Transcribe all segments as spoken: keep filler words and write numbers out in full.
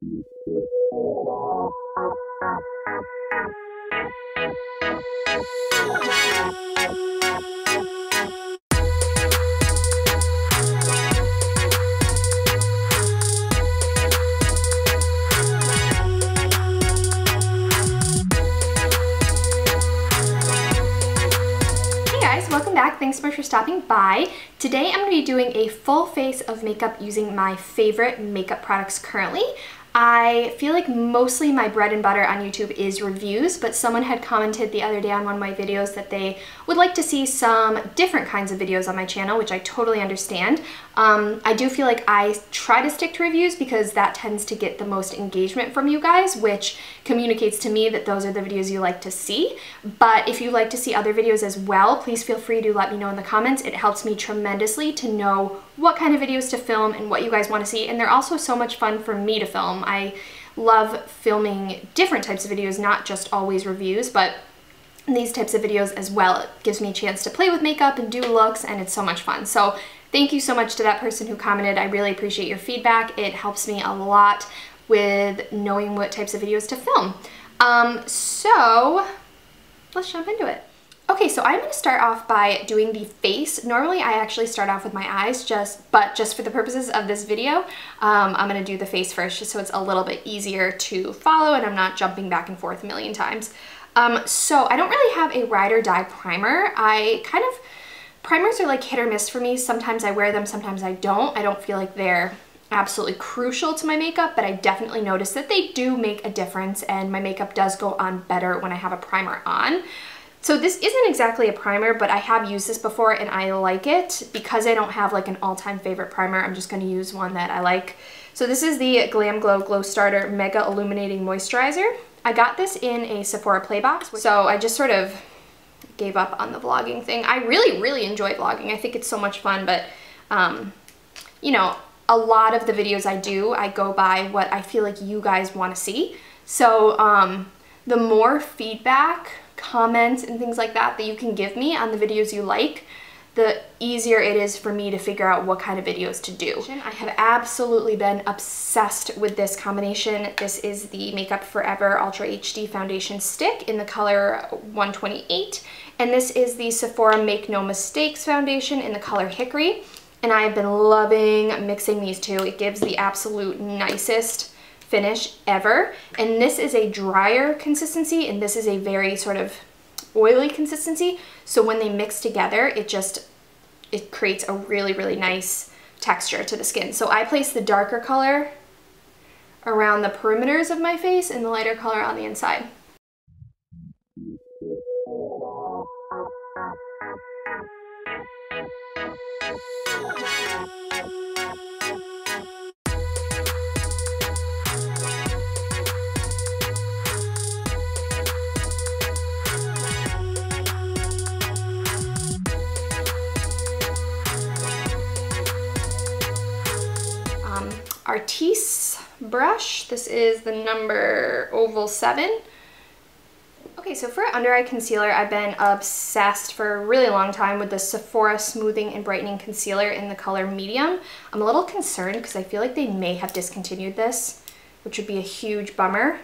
Back. Thanks so much for stopping by. Today I'm going to be doing a full face of makeup using my favorite makeup products currently. I feel like mostly my bread and butter on YouTube is reviews, but someone had commented the other day on one of my videos that they would like to see some different kinds of videos on my channel, which I totally understand. Um, I do feel like I try to stick to reviews because that tends to get the most engagement from you guys, which communicates to me that those are the videos you like to see. But if you like to see other videos as well, please feel free to let me know in the comments. It helps me tremendously to know what kind of videos to film and what you guys want to see, and they're also so much fun for me to film. I love filming different types of videos, not just always reviews, but these types of videos as well. It gives me a chance to play with makeup and do looks, and it's so much fun. So thank you so much to that person who commented. I really appreciate your feedback. It helps me a lot with knowing what types of videos to film. Um, so let's jump into it. Okay, so I'm going to start off by doing the face. Normally I actually start off with my eyes, just but just for the purposes of this video, um, I'm going to do the face first just so it's a little bit easier to follow and I'm not jumping back and forth a million times. Um, so I don't really have a ride or die primer. I kind of, primers are like hit or miss for me. Sometimes I wear them, sometimes I don't. I don't feel like they're absolutely crucial to my makeup, but I definitely notice that they do make a difference and my makeup does go on better when I have a primer on. So this isn't exactly a primer, but I have used this before and I like it. Because I don't have like an all-time favorite primer, I'm just going to use one that I like. So this is the Glam Glow Glow Starter Mega Illuminating Moisturizer. I got this in a Sephora Play Box, so I just sort of gave up on the vlogging thing. I really, really enjoy vlogging. I think it's so much fun, but, um, you know, a lot of the videos I do, I go by what I feel like you guys want to see. So um, the more feedback, comments and things like that that you can give me on the videos you like, the easier it is for me to figure out what kind of videos to do. I have absolutely been obsessed with this combination. This is the Makeup Forever Ultra H D Foundation Stick in the color one twenty-eight, and this is the Sephora Make No Mistakes Foundation in the color Hickory, and I've been loving mixing these two. It gives the absolute nicest finish ever, and this is a drier consistency and this is a very sort of oily consistency, so when they mix together it just it creates a really really nice texture to the skin. So I place the darker color around the perimeters of my face and the lighter color on the inside. Artiste brush. This is the number oval seven. Okay, so for under eye concealer, I've been obsessed for a really long time with the Sephora Smoothing and Brightening Concealer in the color Medium. I'm a little concerned because I feel like they may have discontinued this, which would be a huge bummer.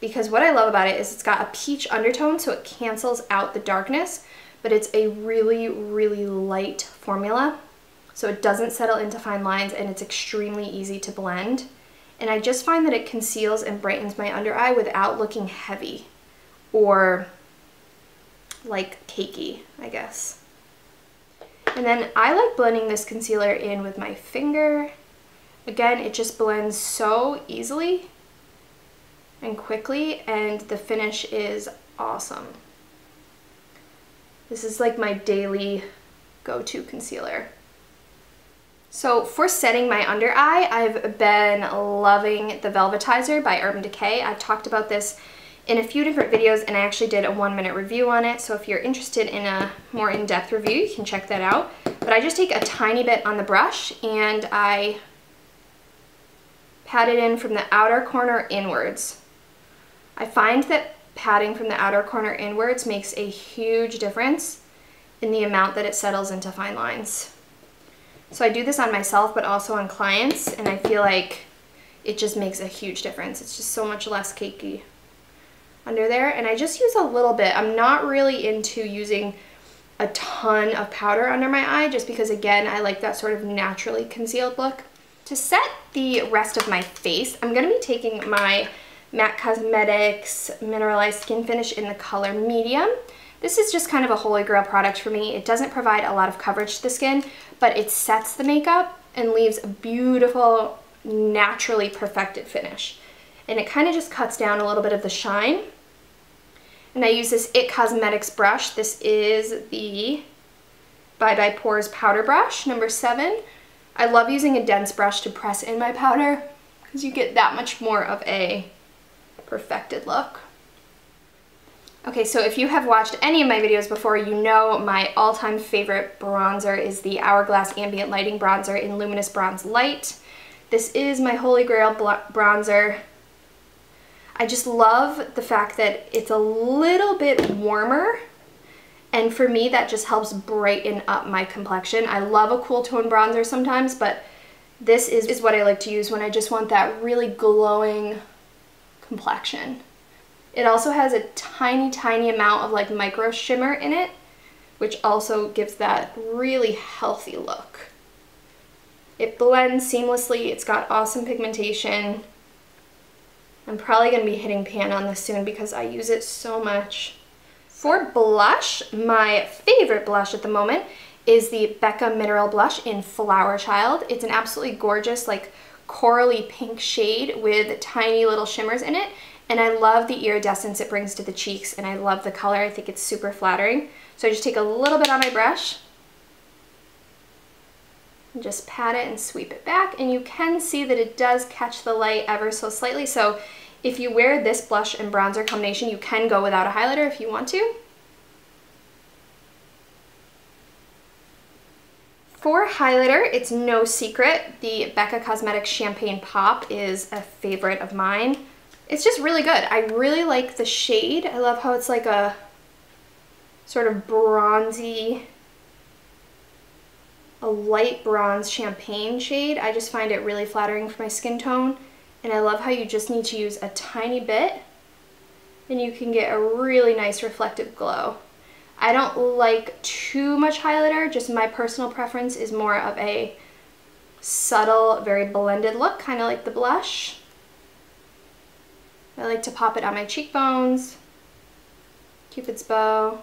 Because what I love about it is it's got a peach undertone, so it cancels out the darkness, but it's a really, really light formula. So it doesn't settle into fine lines and it's extremely easy to blend. And I just find that it conceals and brightens my under eye without looking heavy or like cakey, I guess. And then I like blending this concealer in with my finger. Again, it just blends so easily and quickly and the finish is awesome. This is like my daily go-to concealer. So for setting my under eye, I've been loving the Velvetizer by Urban Decay. I've talked about this in a few different videos and I actually did a one minute review on it. So if you're interested in a more in-depth review, you can check that out. But I just take a tiny bit on the brush and I pat it in from the outer corner inwards. I find that patting from the outer corner inwards makes a huge difference in the amount that it settles into fine lines. So I do this on myself, but also on clients, and I feel like it just makes a huge difference. It's just so much less cakey under there. And I just use a little bit. I'm not really into using a ton of powder under my eye just because, again, I like that sort of naturally concealed look. To set the rest of my face, I'm going to be taking my MAC Cosmetics Mineralized Skin Finish in the color Medium. This is just kind of a holy grail product for me. It doesn't provide a lot of coverage to the skin, but it sets the makeup and leaves a beautiful, naturally perfected finish. And it kind of just cuts down a little bit of the shine. And I use this I T Cosmetics brush. This is the Bye Bye Pores Powder Brush, number seven. I love using a dense brush to press in my powder because you get that much more of a perfected look. Okay, so if you have watched any of my videos before, you know my all-time favorite bronzer is the Hourglass Ambient Lighting Bronzer in Luminous Bronze Light. This is my holy grail bronzer. I just love the fact that it's a little bit warmer, and for me that just helps brighten up my complexion. I love a cool tone bronzer sometimes, but this is, is what I like to use when I just want that really glowing complexion. It also has a tiny, tiny amount of like micro shimmer in it, which also gives that really healthy look. It blends seamlessly. It's got awesome pigmentation. I'm probably going to be hitting pan on this soon because I use it so much. For blush, my favorite blush at the moment is the Becca Mineral Blush in Flower Child. It's an absolutely gorgeous, like, corally pink shade with tiny little shimmers in it. And I love the iridescence it brings to the cheeks, and I love the color. I think it's super flattering. So I just take a little bit on my brush and just pat it and sweep it back. And you can see that it does catch the light ever so slightly. So if you wear this blush and bronzer combination, you can go without a highlighter if you want to. For highlighter, it's no secret. The Becca Cosmetics Champagne Pop is a favorite of mine. It's just really good. I really like the shade. I love how it's like a sort of bronzy, a light bronze champagne shade. I just find it really flattering for my skin tone. And I love how you just need to use a tiny bit and you can get a really nice reflective glow. I don't like too much highlighter. Just my personal preference is more of a subtle, very blended look, kind of like the blush. I like to pop it on my cheekbones, Cupid's bow.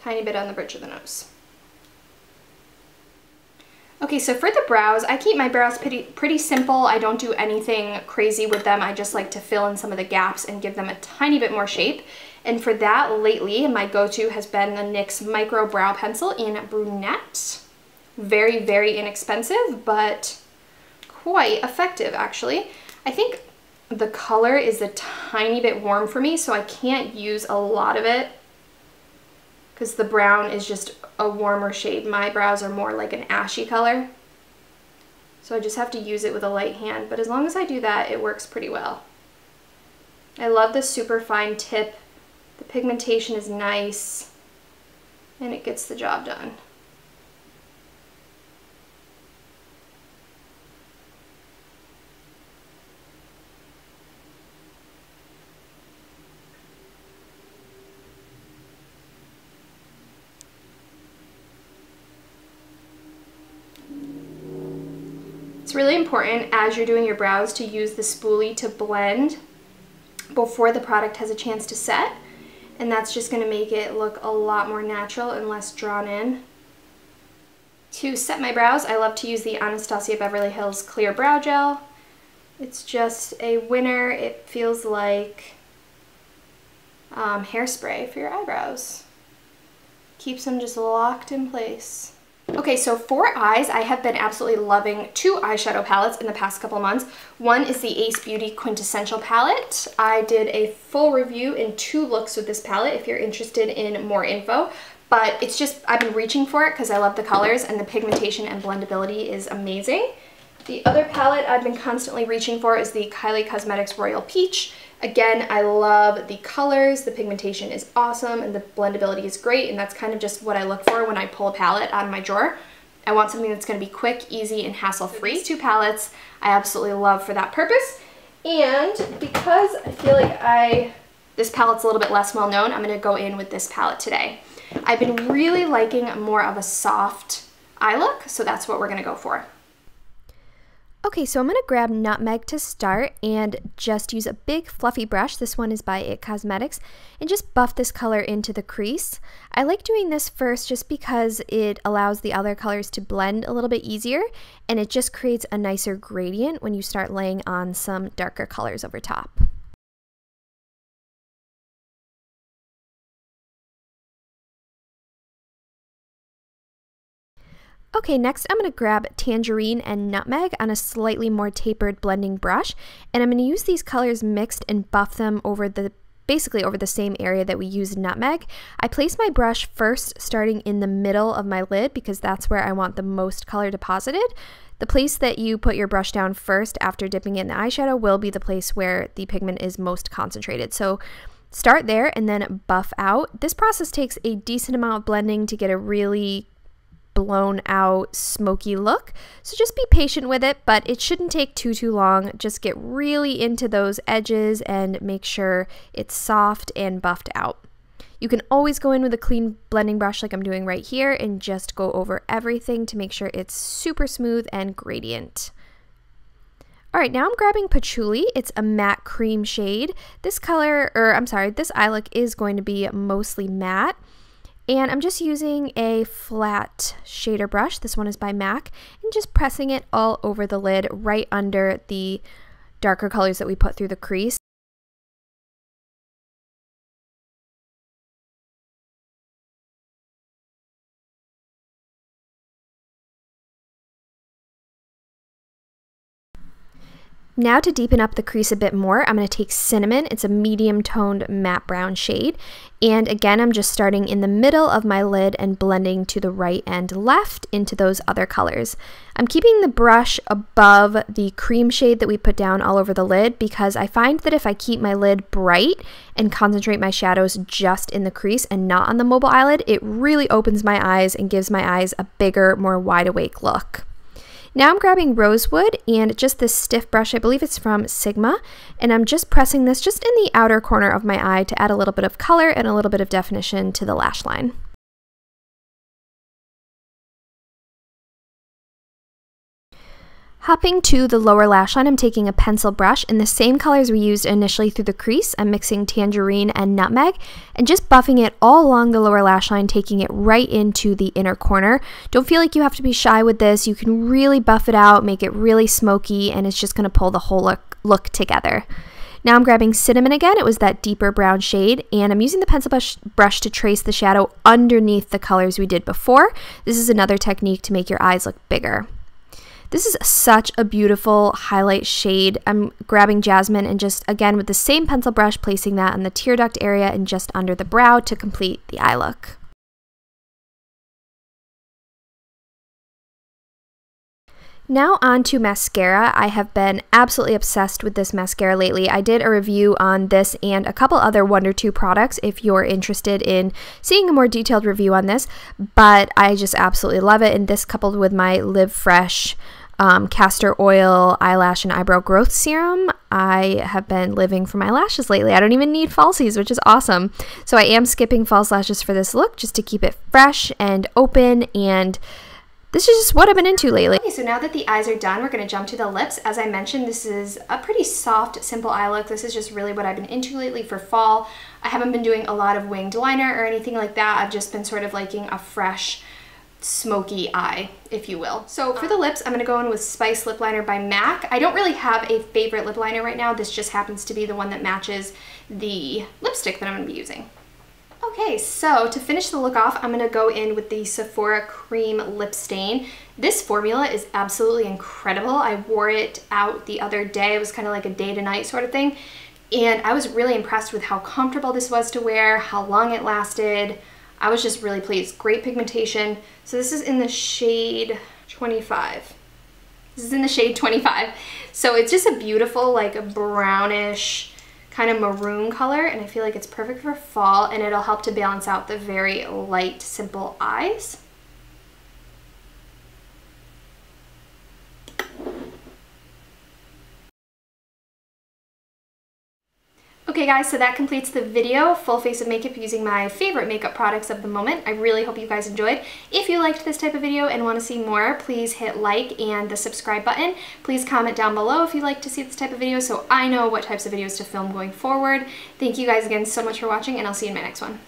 Tiny bit on the bridge of the nose. Okay, so for the brows, I keep my brows pretty, pretty simple. I don't do anything crazy with them. I just like to fill in some of the gaps and give them a tiny bit more shape. And for that, lately, my go-to has been the NYX Micro Brow Pencil in Brunette. Very, very inexpensive, but quite effective, actually. I think the color is a tiny bit warm for me, so I can't use a lot of it because the brown is just a warmer shade. My brows are more like an ashy color, so I just have to use it with a light hand. But as long as I do that, it works pretty well. I love the super fine tip. The pigmentation is nice, and it gets the job done. It's really important as you're doing your brows to use the spoolie to blend before the product has a chance to set. And that's just going to make it look a lot more natural and less drawn in. To set my brows, I love to use the Anastasia Beverly Hills Clear Brow Gel. It's just a winner. It feels like um, hairspray for your eyebrows. Keeps them just locked in place. Okay, so for eyes, I have been absolutely loving two eyeshadow palettes in the past couple months. One is the Ace Beauty Quintessential palette. I did a full review in two looks with this palette if you're interested in more info, but it's just, I've been reaching for it because I love the colors and the pigmentation and blendability is amazing. The other palette I've been constantly reaching for is the Kylie Cosmetics Royal Peach. Again, I love the colors, the pigmentation is awesome, and the blendability is great, and that's kind of just what I look for when I pull a palette out of my drawer. I want something that's going to be quick, easy, and hassle-free. These two palettes I absolutely love for that purpose, and because I feel like I, this palette's a little bit less well-known, I'm going to go in with this palette today. I've been really liking more of a soft eye look, so that's what we're going to go for. Okay, so I'm going to grab Nutmeg to start and just use a big fluffy brush. This one is by I T Cosmetics, and just buff this color into the crease. I like doing this first just because it allows the other colors to blend a little bit easier, and it just creates a nicer gradient when you start laying on some darker colors over top. Okay, next I'm going to grab Tangerine and Nutmeg on a slightly more tapered blending brush, and I'm going to use these colors mixed and buff them over the, basically over the same area that we used Nutmeg. I place my brush first starting in the middle of my lid because that's where I want the most color deposited. The place that you put your brush down first after dipping it in the eyeshadow will be the place where the pigment is most concentrated. So start there and then buff out. This process takes a decent amount of blending to get a really blown out smoky look, so just be patient with it, but it shouldn't take too too long. Just get really into those edges and make sure it's soft and buffed out. You can always go in with a clean blending brush like I'm doing right here and just go over everything to make sure it's super smooth and gradient. Alright, now I'm grabbing Patchouli. It's a matte cream shade. This color, or I'm sorry, this eye look is going to be mostly matte. And I'm just using a flat shader brush, this one is by MAC, and just pressing it all over the lid right under the darker colors that we put through the crease. Now to deepen up the crease a bit more, I'm going to take Cinnamon. It's a medium toned matte brown shade. And again, I'm just starting in the middle of my lid and blending to the right and left into those other colors. I'm keeping the brush above the cream shade that we put down all over the lid because I find that if I keep my lid bright and concentrate my shadows just in the crease and not on the mobile eyelid, it really opens my eyes and gives my eyes a bigger, more wide awake look. Now I'm grabbing Rosewood and just this stiff brush, I believe it's from Sigma, and I'm just pressing this just in the outer corner of my eye to add a little bit of color and a little bit of definition to the lash line. Hopping to the lower lash line, I'm taking a pencil brush in the same colors we used initially through the crease. I'm mixing Tangerine and Nutmeg and just buffing it all along the lower lash line, taking it right into the inner corner. Don't feel like you have to be shy with this. You can really buff it out, make it really smoky, and it's just going to pull the whole look, look together. Now I'm grabbing Cinnamon again. It was that deeper brown shade, and I'm using the pencil brush, brush to trace the shadow underneath the colors we did before. This is another technique to make your eyes look bigger. This is such a beautiful highlight shade. I'm grabbing Jasmine and just, again, with the same pencil brush, placing that in the tear duct area and just under the brow to complete the eye look. Now on to mascara. I have been absolutely obsessed with this mascara lately. I did a review on this and a couple other Wunder two products if you're interested in seeing a more detailed review on this, but I just absolutely love it, and this coupled with my Live Fresh um, castor oil eyelash and eyebrow growth serum, I have been living for my lashes lately. I don't even need falsies, which is awesome. So I am skipping false lashes for this look just to keep it fresh and open, and this is just what I've been into lately. Okay, so now that the eyes are done, we're going to jump to the lips. As I mentioned, this is a pretty soft, simple eye look. This is just really what I've been into lately for fall. I haven't been doing a lot of winged liner or anything like that. I've just been sort of liking a fresh, smoky eye, if you will. So for the lips, I'm going to go in with Spice Lip Liner by MAC. I don't really have a favorite lip liner right now. This just happens to be the one that matches the lipstick that I'm going to be using. Okay, so to finish the look off, I'm going to go in with the Sephora Cream Lip Stain. This formula is absolutely incredible. I wore it out the other day. It was kind of like a day to night sort of thing. And I was really impressed with how comfortable this was to wear, how long it lasted. I was just really pleased. Great pigmentation. So this is in the shade twenty-five. This is in the shade twenty-five. So it's just a beautiful, like a brownish kind of maroon color, and I feel like it's perfect for fall, and it'll help to balance out the very light, simple eyes. Okay guys, so that completes the video, full face of makeup using my favorite makeup products of the moment. I really hope you guys enjoyed. If you liked this type of video and want to see more, please hit like and the subscribe button. Please comment down below if you'd like to see this type of video so I know what types of videos to film going forward. Thank you guys again so much for watching, and I'll see you in my next one.